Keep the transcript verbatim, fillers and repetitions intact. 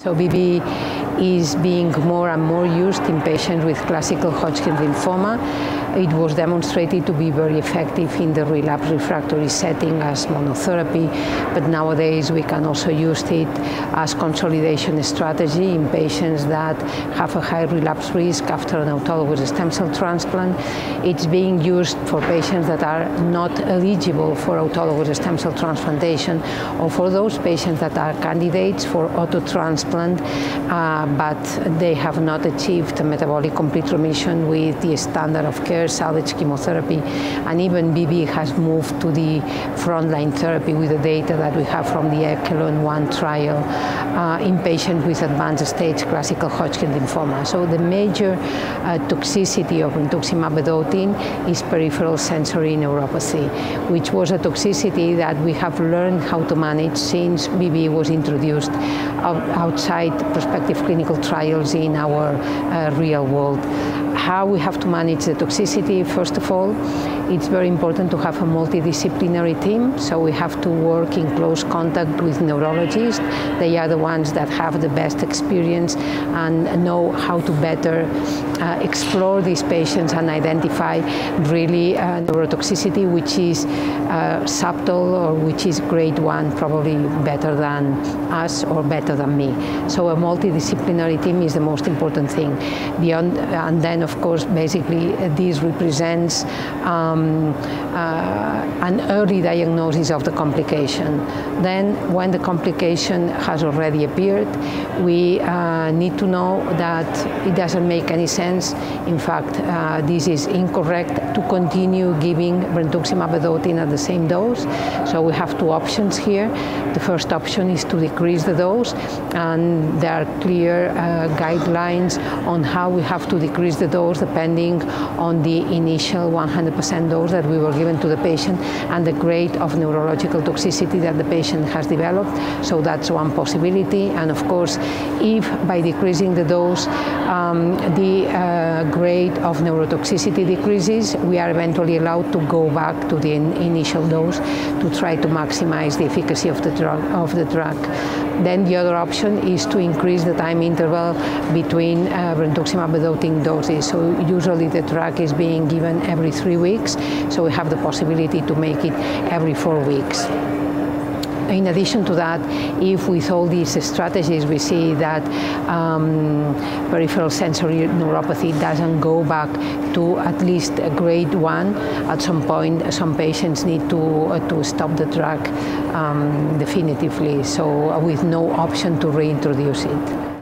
So B V is being more and more used in patients with classical Hodgkin lymphoma. It was demonstrated to be very effective in the relapse refractory setting as monotherapy, but nowadays we can also use it as consolidation strategy in patients that have a high relapse risk after an autologous stem cell transplant. It's being used for patients that are not eligible for autologous stem cell transplantation, or for those patients that are candidates for autotransplant, uh, but they have not achieved a metabolic complete remission with the standard of care, Salvage chemotherapy, and even B V has moved to the frontline therapy with the data that we have from the Echelon one trial uh, in patients with advanced stage classical Hodgkin lymphoma. So the major uh, toxicity of Brentuximab vedotin is peripheral sensory neuropathy, which was a toxicity that we have learned how to manage since B V was introduced outside prospective clinical trials in our uh, real world. How we have to manage the toxicity: first of all, it's very important to have a multidisciplinary team, so we have to work in close contact with neurologists. They are the ones that have the best experience and know how to better uh, explore these patients and identify really uh, neurotoxicity, which is uh, subtle, or which is grade one, probably better than us or better than me. So a multidisciplinary team is the most important thing. Beyond, and then of course, basically, this represents um, uh, an early diagnosis of the complication. Then, when the complication has already appeared, we uh, need to know that it doesn't make any sense. In fact, uh, this is incorrect to continue giving Brentuximab vedotin at the same dose. So we have two options here. The first option is to decrease the dose, and there are clear uh, guidelines on how we have to decrease the dose depending on the initial one hundred percent dose that we were given to the patient and the grade of neurological toxicity that the patient has developed. So that's one possibility. And of course, if by decreasing the dose um, the uh, grade of neurotoxicity decreases, we are eventually allowed to go back to the in initial dose to try to maximize the efficacy of the drug. Of the drug. Then the other option is to increase the time interval between uh, Brentuximab vedotin doses. So usually the drug is being given every three weeks, so we have the possibility to make it every four weeks. In addition to that, if with all these strategies we see that um, peripheral sensory neuropathy doesn't go back to at least a grade one, at some point some patients need to, uh, to stop the drug um, definitively, so with no option to reintroduce it.